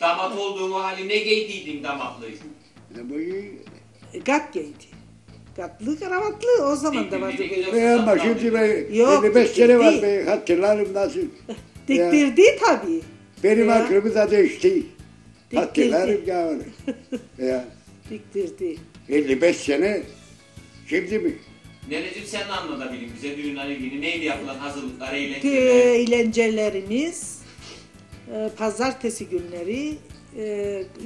Damat olduğum halime geydiydim damatlığı. Gat giydi. Gatlı, kravatlı o zaman da vardı. Ama şimdi ben 55 sene var, ben hatırlarım nasıl. Diktirdi tabii. Benim aklımı da değişti. Hatırlarım ya onu. Diktirdi. 55 sene, şimdi mi? Neneciğim sen anlatabilirim bize düğünlerle ilgili neydi yapılan hazırlıklar, eğlenceler? Eğlencelerimiz, pazartesi günleri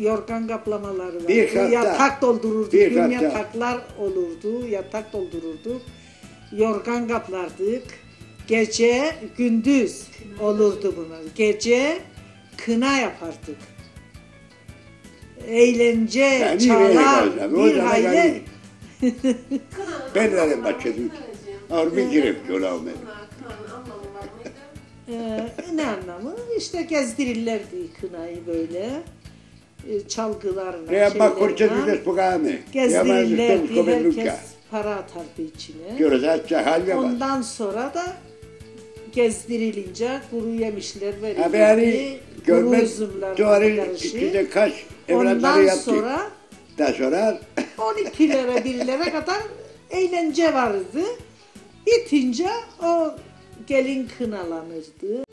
yorgan kaplamaları vardı, yatak doldururduk, gün yataklar olurdu, yatak doldururduk, yorgan kaplardık, gece gündüz olurdu bunlar, gece kına yapardık, eğlence, çalar, bir hayli. Ben de bahçedeyim. Arbi girip görüyorum ben. Ne anlamı? İşte gezdirirlerdi kınayı böyle. Çalgılarla, şeylerle. Gezdirirlerdi, herkes para atardı içine. Ondan sonra da gezdirilince kuru yemişler verilirdi. Kuru üzümlerle karışık. Ondan sonra da sonra 12'lere 1'lere kadar eğlence vardı. Bitince o gelin kınalanırdı.